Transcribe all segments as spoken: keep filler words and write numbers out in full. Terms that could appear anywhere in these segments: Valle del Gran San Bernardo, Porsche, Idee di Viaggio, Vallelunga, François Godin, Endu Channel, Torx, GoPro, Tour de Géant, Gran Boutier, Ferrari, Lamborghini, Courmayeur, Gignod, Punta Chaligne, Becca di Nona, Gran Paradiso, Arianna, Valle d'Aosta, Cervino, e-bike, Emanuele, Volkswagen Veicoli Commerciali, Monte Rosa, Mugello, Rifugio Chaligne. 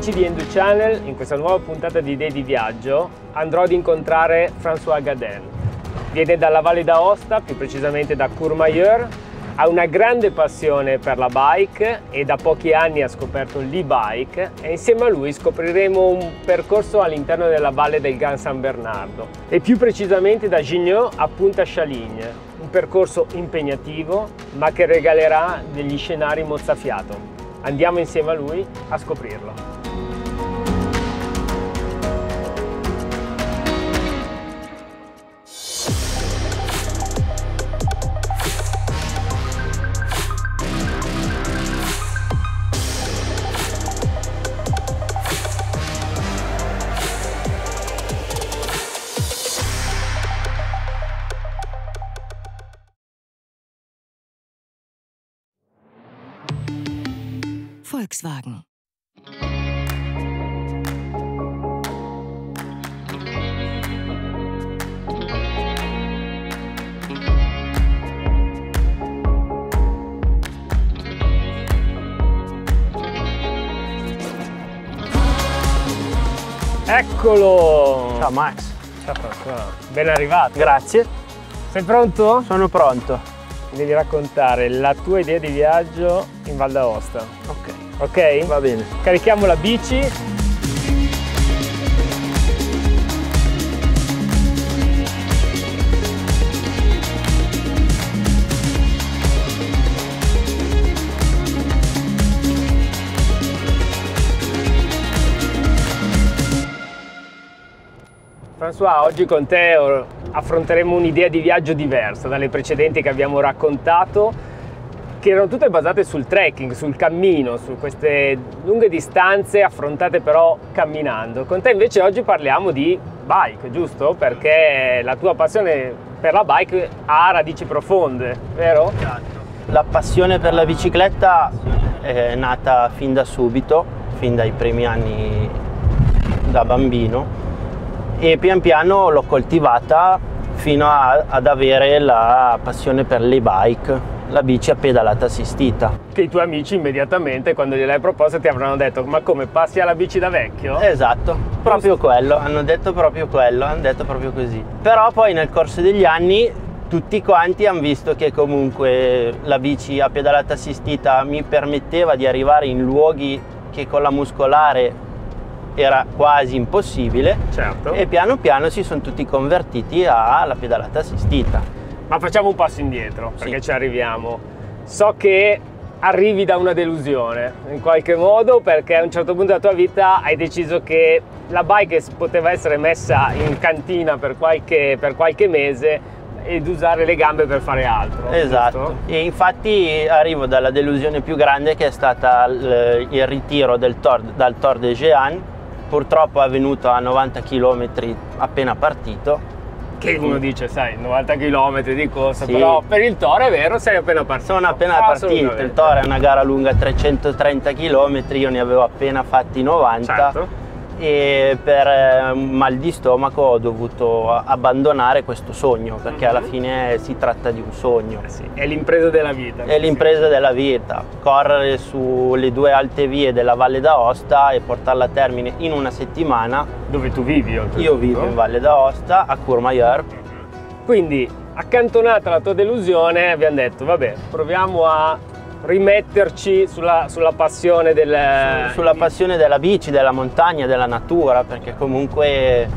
Amici di Endu Channel, in questa nuova puntata di Idee di Viaggio andrò ad incontrare François Godin. Viene dalla Valle d'Aosta, più precisamente da Courmayeur, ha una grande passione per la bike e da pochi anni ha scoperto l'e-bike e insieme a lui scopriremo un percorso all'interno della Valle del Gran San Bernardo e più precisamente da Gignod a Punta Chaligne, un percorso impegnativo ma che regalerà degli scenari mozzafiato. Andiamo insieme a lui a scoprirlo. Volkswagen. Eccolo! Ciao Max. Ciao François. Ben arrivato. Grazie. Sei pronto? Sono pronto. Devi raccontare la tua idea di viaggio in Valle d'Aosta. Ok. Ok? Va bene. Carichiamo la bici. François, oggi con te affronteremo un'idea di viaggio diversa dalle precedenti che abbiamo raccontato, che erano tutte basate sul trekking, sul cammino, su queste lunghe distanze affrontate però camminando. Con te invece oggi parliamo di bike, giusto? Perché la tua passione per la bike ha radici profonde, vero? La passione per la bicicletta è nata fin da subito, fin dai primi anni da bambino, e pian piano l'ho coltivata fino a, ad avere la passione per le bike, la bici a pedalata assistita. Che i tuoi amici immediatamente quando gliel'hai proposta ti avranno detto: ma come, passi alla bici da vecchio? Esatto, proprio quello, hanno detto proprio quello, hanno detto proprio così. Però poi nel corso degli anni tutti quanti hanno visto che comunque la bici a pedalata assistita mi permetteva di arrivare in luoghi che con la muscolare era quasi impossibile. Certo. E piano piano si sono tutti convertiti alla pedalata assistita. Ma facciamo un passo indietro, perché sì, ci arriviamo. So che arrivi da una delusione, in qualche modo, perché a un certo punto della tua vita hai deciso che la bike poteva essere messa in cantina per qualche, per qualche mese ed usare le gambe per fare altro. Esatto. Giusto? E infatti arrivo dalla delusione più grande, che è stata il, il ritiro del tor, dal Tour de Géant, purtroppo è avvenuto a novanta chilometri appena partito. Che uno dice, sai, novanta chilometri di corsa, sì, però per il Tour è vero, sei appena partito. Sono appena ah, partito, il Tour è una gara lunga trecentotrenta chilometri, io ne avevo appena fatti novanta. Certo. E per mal di stomaco ho dovuto abbandonare questo sogno, perché mm-hmm. alla fine si tratta di un sogno. Eh sì, è l'impresa della vita. È l'impresa sì. della vita, correre sulle due alte vie della Valle d'Aosta e portarla a termine in una settimana. Dove tu vivi? Io vivo in Valle d'Aosta, a Courmayeur. Mm-hmm. Quindi, accantonata la tua delusione, abbiamo detto, vabbè, proviamo a rimetterci sulla, sulla passione del Su, sulla passione della bici, della montagna, della natura, perché comunque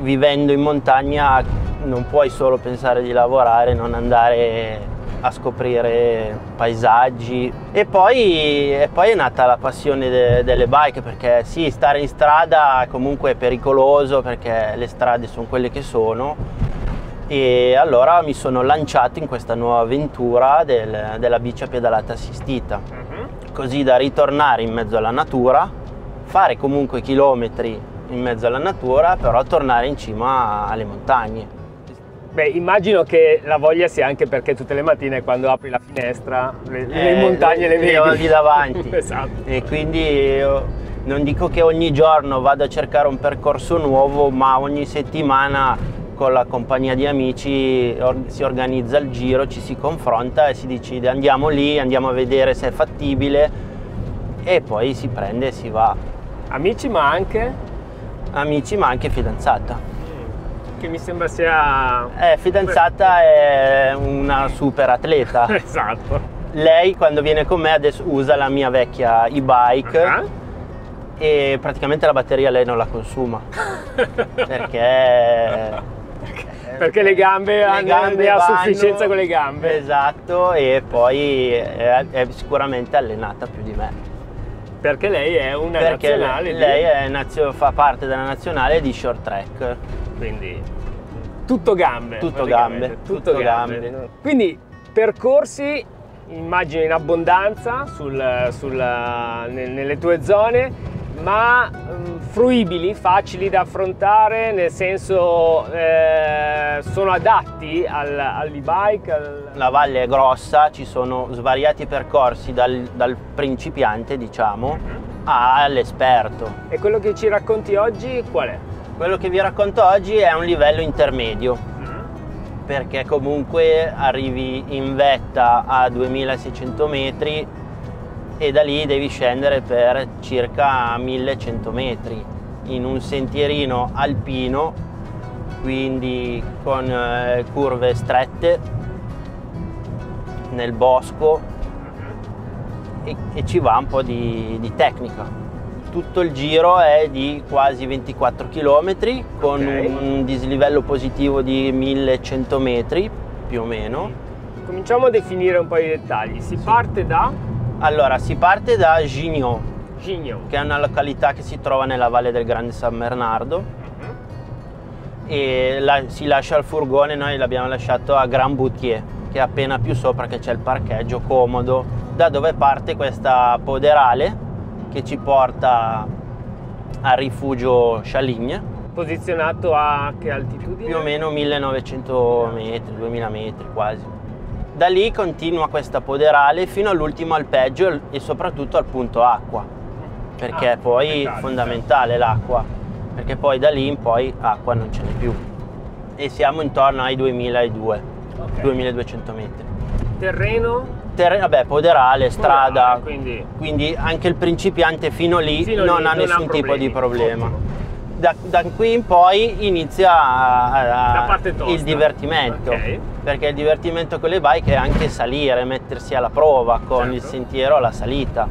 vivendo in montagna non puoi solo pensare di lavorare, non andare a scoprire paesaggi. E poi, e poi è nata la passione de, delle bike, perché sì, stare in strada comunque è pericoloso, perché le strade sono quelle che sono. E allora mi sono lanciato in questa nuova avventura del, della bici a pedalata assistita, uh-huh. così da ritornare in mezzo alla natura, fare comunque chilometri in mezzo alla natura, però tornare in cima alle montagne. Beh, immagino che la voglia sia anche perché tutte le mattine quando apri la finestra le, le eh, montagne le, le vedi. Le ho lì davanti. Esatto. E quindi io non dico che ogni giorno vado a cercare un percorso nuovo, ma ogni settimana con la compagnia di amici si organizza il giro, ci si confronta e si decide andiamo lì, andiamo a vedere se è fattibile, e poi si prende e si va. Amici ma anche? Amici ma anche fidanzata. Mm. Che mi sembra sia... Eh, fidanzata è una super atleta. Esatto. Lei quando viene con me adesso usa la mia vecchia e-bike. Uh-huh. E praticamente la batteria lei non la consuma. Perché... Perché le gambe hanno a sufficienza con le gambe. Esatto, e poi è, è sicuramente allenata più di me. Perché lei è una Perché nazionale. Lei di... è nazio, fa parte della nazionale di short track. Quindi tutto gambe. Tutto gambe. Tutto, tutto gambe. gambe. Quindi percorsi immagino in abbondanza sul, sul, nelle tue zone, ma fruibili, facili da affrontare, nel senso eh, sono adatti al, all'e-bike? Al... La valle è grossa, ci sono svariati percorsi dal, dal principiante, diciamo, mm-hmm. all'esperto. E quello che ci racconti oggi qual è? Quello che vi racconto oggi è un livello intermedio, mm-hmm. perché comunque arrivi in vetta a duemilaseicento metri e da lì devi scendere per circa millecento metri in un sentierino alpino, quindi con eh, curve strette nel bosco, e, e ci va un po' di, di tecnica. Tutto il giro è di quasi ventiquattro chilometri con okay. un dislivello positivo di millecento metri più o meno. Cominciamo a definire un po' i dettagli. Si sì. parte da... Allora, si parte da Gignod, Gignod, che è una località che si trova nella Valle del Gran San Bernardo, uh-huh. e la, si lascia il furgone, noi l'abbiamo lasciato a Gran Boutier, che è appena più sopra, che c'è il parcheggio comodo, da dove parte questa poderale che ci porta al Rifugio Chaligne. Posizionato a che altitudine? Più o meno millenovecento metri, duemila metri quasi. Da lì continua questa poderale fino all'ultimo alpeggio e soprattutto al punto acqua, perché ah, poi è fondamentale l'acqua, perché poi da lì in poi acqua non ce n'è più, e siamo intorno ai duemiladuecento okay. duemiladuecento metri. Terreno? Ter- vabbè, poderale, strada, poderale, quindi... quindi anche il principiante fino lì fino non lì ha non nessun ha tipo di problema. Ottimo. Da, da qui in poi inizia a, a, il divertimento, okay. perché il divertimento con le bike è anche salire, mettersi alla prova con certo. il sentiero alla salita.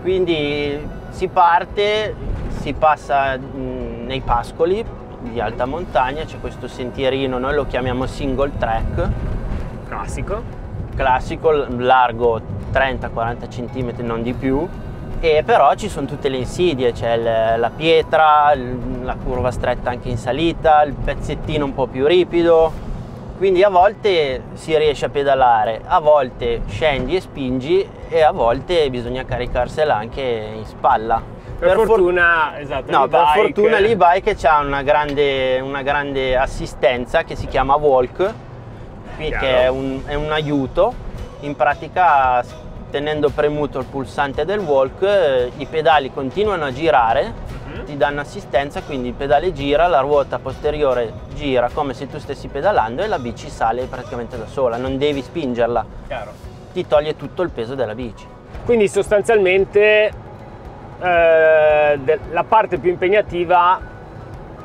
Quindi si parte, si passa mh, nei pascoli di alta montagna, c'è questo sentierino, noi lo chiamiamo single track. Classico. Classico, largo trenta quaranta centimetri, non di più. E però ci sono tutte le insidie, c'è cioè la pietra, la curva stretta anche in salita, il pezzettino un po' più ripido, quindi a volte si riesce a pedalare, a volte scendi e spingi e a volte bisogna caricarsela anche in spalla. Per, per fortuna for... esatto, no, per fortuna l'e-bike c'ha una grande, una grande assistenza che si chiama walk, che è un, è un aiuto, in pratica tenendo premuto il pulsante del walk i pedali continuano a girare, uh-huh. ti danno assistenza, quindi il pedale gira, la ruota posteriore gira come se tu stessi pedalando e la bici sale praticamente da sola, non devi spingerla. Chiaro. Ti toglie tutto il peso della bici. Quindi sostanzialmente eh, la parte più impegnativa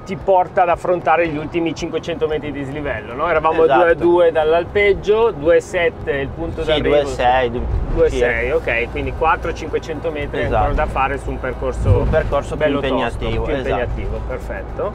ti porta ad affrontare gli ultimi cinquecento metri di dislivello, no? Eravamo esatto. due a due dall'alpeggio, due virgola sette il punto sì, d'arrivo. due virgola sei due virgola sei, ok, quindi quattrocento cinquecento metri esatto. ancora da fare su un percorso, su un percorso bello più impegnativo. Tosto, più esatto. impegnativo, perfetto.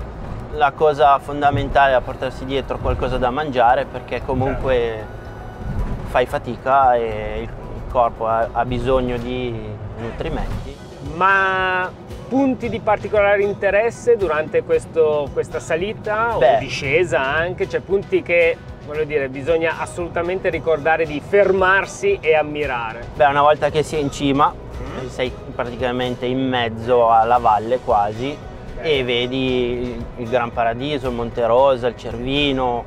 La cosa fondamentale è portarsi dietro qualcosa da mangiare, perché comunque certo. fai fatica e il corpo ha, ha bisogno di nutrimenti. Ma... punti di particolare interesse durante questo, questa salita Beh. o discesa anche? Cioè punti che, voglio dire, bisogna assolutamente ricordare di fermarsi e ammirare. Beh, una volta che sei in cima, mm. sei praticamente in mezzo alla valle quasi, okay. e vedi il Gran Paradiso, il Monte Rosa, il Cervino,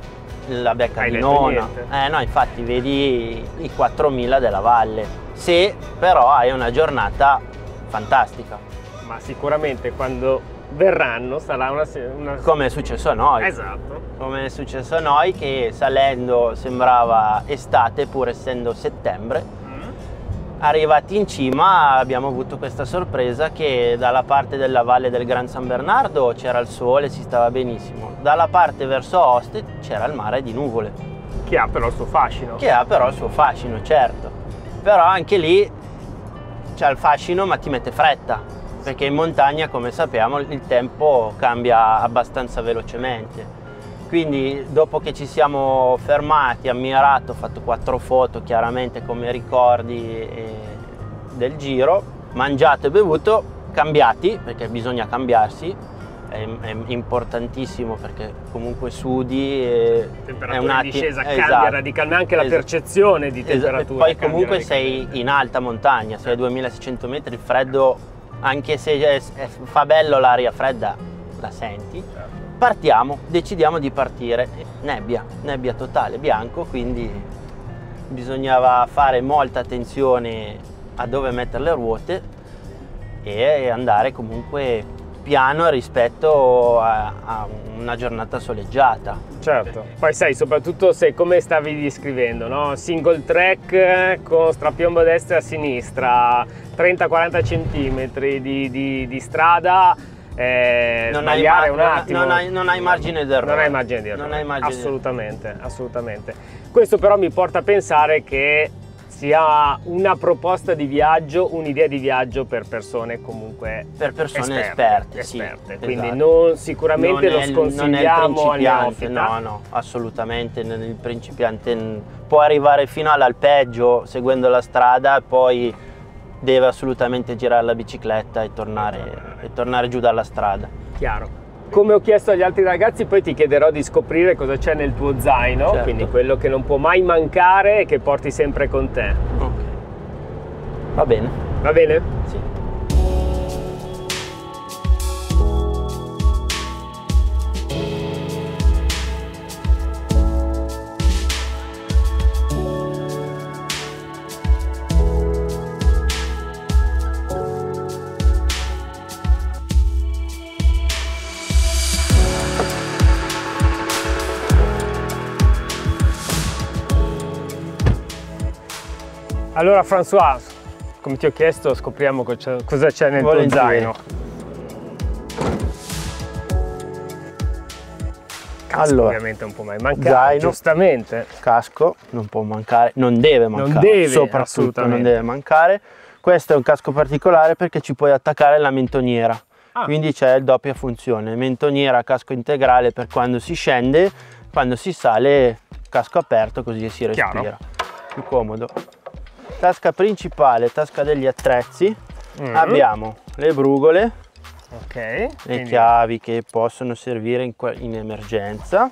la Becca di Nona. Eh no, infatti vedi i quattromila della valle, se però hai una giornata fantastica. Ma sicuramente quando verranno sarà una... una... Come è successo a noi. Esatto. Come è successo a noi, che salendo sembrava estate pur essendo settembre, mm. Arrivati in cima abbiamo avuto questa sorpresa che dalla parte della Valle del Gran San Bernardo c'era il sole, si stava benissimo, dalla parte verso Ost c'era il mare di nuvole. Che ha però il suo fascino. Che ha però il suo fascino, certo. Però anche lì c'ha il fascino ma ti mette fretta, perché in montagna, come sappiamo, il tempo cambia abbastanza velocemente. Quindi dopo che ci siamo fermati, ammirato, ho fatto quattro foto chiaramente come ricordi del giro, mangiato e bevuto, cambiati, perché bisogna cambiarsi, è, è importantissimo perché comunque sudi, e temperatura è una in discesa cambia esatto, radicalmente, anche la esatto, percezione di temperatura esatto, poi comunque sei in alta montagna, sei a duemilaseicento metri, il freddo, anche se è, è, fa bello l'aria fredda, la senti. Certo. Partiamo, decidiamo di partire, nebbia, nebbia totale, bianco, quindi bisognava fare molta attenzione a dove mettere le ruote e andare comunque piano rispetto a, a una giornata soleggiata. Certo, poi sai, soprattutto se come stavi descrivendo, no? Single track con strapiombo a destra e a sinistra, trenta quaranta centimetri di, di, di strada. Eh, non, hai un attimo. Non, hai, non hai margine d'errore. Non hai margine d'errore. Assolutamente, assolutamente. Questo però mi porta a pensare che sia una proposta di viaggio, un'idea di viaggio per persone comunque per persone esperte, esperte, sì, esperte. Quindi esatto, non sicuramente non lo sconsigliamo al neofita. No, no, assolutamente il principiante può arrivare fino all'alpeggio seguendo la strada, poi deve assolutamente girare la bicicletta e tornare, e tornare giù dalla strada. Chiaro. Come ho chiesto agli altri ragazzi, poi ti chiederò di scoprire cosa c'è nel tuo zaino, certo, quindi quello che non può mai mancare e che porti sempre con te. Ok. Va bene. Va bene? Sì. Allora François, come ti ho chiesto, scopriamo cosa c'è nel tuo zaino. Casco, allora, ovviamente non può mai mancare, zaino, giustamente. Casco non può mancare, non deve mancare, non deve, soprattutto non deve mancare. Questo è un casco particolare perché ci puoi attaccare la mentoniera, ah, quindi c'è la doppia funzione. Mentoniera, casco integrale per quando si scende, quando si sale casco aperto così si respira. Chiaro. Più comodo. Tasca principale, tasca degli attrezzi, mm. abbiamo le brugole, okay, le quindi... chiavi che possono servire in, in emergenza,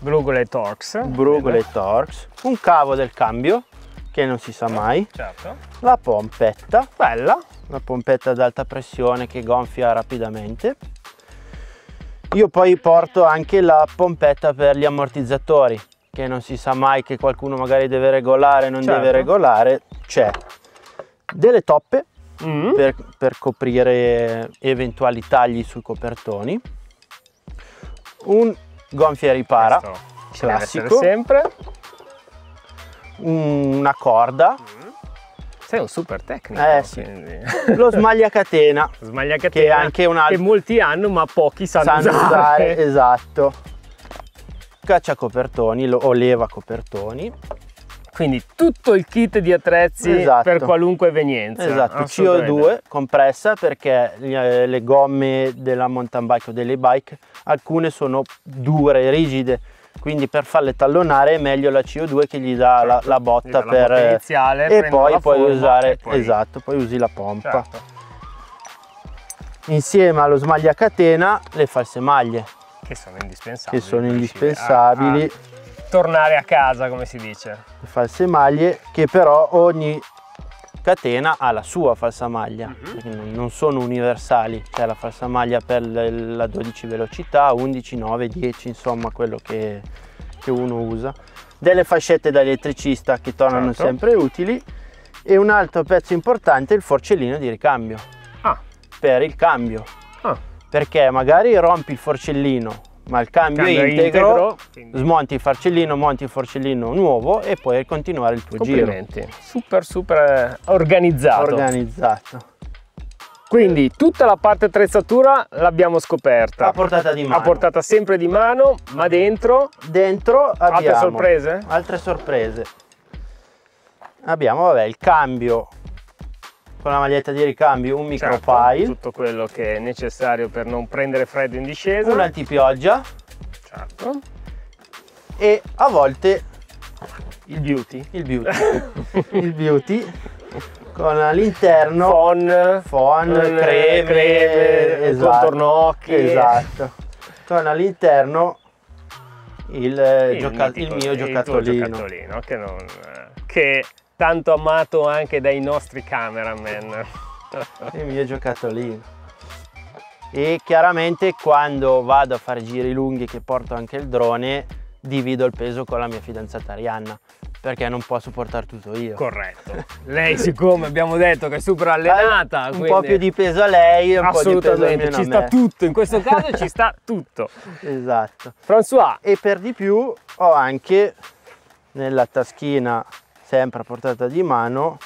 brugole e Torx, brugole e Torx, un cavo del cambio che non si sa mai, certo, la pompetta, bella, una pompetta ad alta pressione che gonfia rapidamente. Io poi porto anche la pompetta per gli ammortizzatori, che non si sa mai che qualcuno magari deve regolare, non certo, deve regolare, c'è delle toppe mm. per, per coprire eventuali tagli sui copertoni, un gonfia e ripara, questo classico, sempre una corda, mm. sei un super tecnico, eh sì, lo smagliacatena, smagliacatena che è anche un altro che molti hanno ma pochi sanno, sanno usare. usare, esatto, caccia copertoni o leva copertoni, quindi tutto il kit di attrezzi, esatto, per qualunque evenienza, esatto, C O due compressa, perché le gomme della mountain bike o delle bike alcune sono dure, rigide, quindi per farle tallonare è meglio la C O due che gli dà, certo, la, la botta, dà la per iniziale, e poi puoi forma, usare, poi... esatto, poi usi la pompa, certo, insieme allo smagliacatena le false maglie che sono indispensabili, che sono indispensabili a, a tornare a casa, come si dice, le false maglie, che però ogni catena ha la sua falsa maglia, mm-hmm, non sono universali, c'è la falsa maglia per la dodici velocità, undici, nove, dieci, insomma quello che, che uno usa, delle fascette da elettricista che tornano, certo, sempre utili, e un altro pezzo importante è il forcellino di ricambio, ah, per il cambio, ah, perché magari rompi il forcellino ma il cambio, cambio è integro, integro smonti il farcellino, monti il forcellino nuovo e puoi continuare il tuo giro. Super super organizzato. Organizzato. Quindi tutta la parte attrezzatura l'abbiamo scoperta. A portata di mano. A portata sempre di mano, ma dentro... Dentro abbiamo... Altre sorprese? Altre sorprese. Abbiamo, vabbè, il cambio con la maglietta di ricambio, un micropile, certo, tutto quello che è necessario per non prendere freddo in discesa, un antipioggia, certo, e a volte il beauty, il beauty, il beauty con all'interno fon, fon, creme, creme, esatto, contornocchi, esatto, con all'interno il, il, gioca mitico, il mio giocattolino, il tuo giocattolino che non... che tanto amato anche dai nostri cameraman. Il mio giocattolino. E chiaramente quando vado a fare giri lunghi che porto anche il drone, divido il peso con la mia fidanzata Arianna, perché non posso portare tutto io. Corretto. Lei, siccome abbiamo detto che è super allenata, un po' più di peso a lei, un po' di peso a me. Ci sta tutto, in questo caso ci sta tutto. Esatto. François, e per di più ho anche nella taschina, sempre a portata di mano,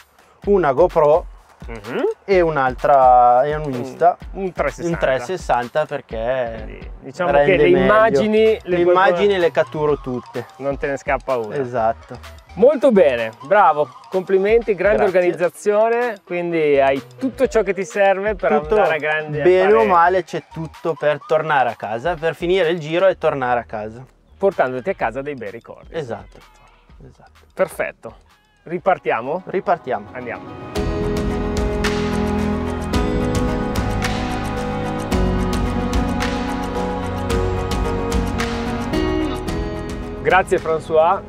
una GoPro mm-hmm. e un'altra, e un'Insta, un trecentosessanta, un trecentosessanta, perché quindi, diciamo che le immagini, le, le immagini le catturo tutte, non te ne scappa una. Esatto. Molto bene, bravo, complimenti, grande Grazie. organizzazione, quindi hai tutto ciò che ti serve per tutto andare a grande. Bene o male c'è tutto per tornare a casa, per finire il giro e tornare a casa, portandoti a casa dei bei ricordi. Esatto, esatto. Perfetto. Ripartiamo? Ripartiamo. Andiamo. Grazie François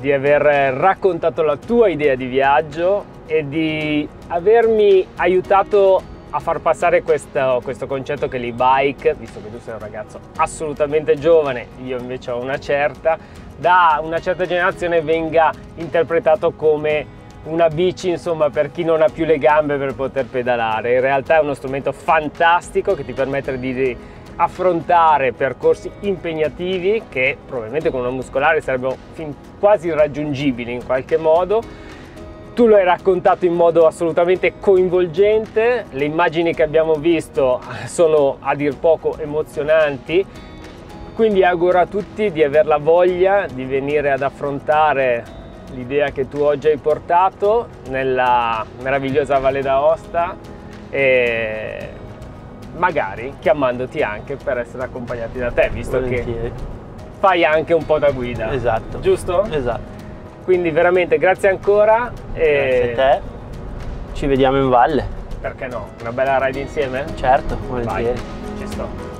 di aver raccontato la tua idea di viaggio e di avermi aiutato a far passare questo, questo concetto che l'e-bike, visto che tu sei un ragazzo assolutamente giovane, io invece ho una certa, da una certa generazione venga interpretato come una bici, insomma, per chi non ha più le gambe per poter pedalare. In realtà è uno strumento fantastico che ti permette di affrontare percorsi impegnativi che probabilmente con una muscolare sarebbero fin quasi irraggiungibili in qualche modo. Tu lo hai raccontato in modo assolutamente coinvolgente, le immagini che abbiamo visto sono a dir poco emozionanti. Quindi auguro a tutti di aver la voglia di venire ad affrontare l'idea che tu oggi hai portato nella meravigliosa Valle d'Aosta e magari chiamandoti anche per essere accompagnati da te, visto Volentieri. che fai anche un po' da guida. Esatto. Giusto? Esatto. Quindi veramente grazie ancora e... Grazie a te. Ci vediamo in valle. Perché no? Una bella ride insieme? Certo, volentieri. Vai. Ci sto.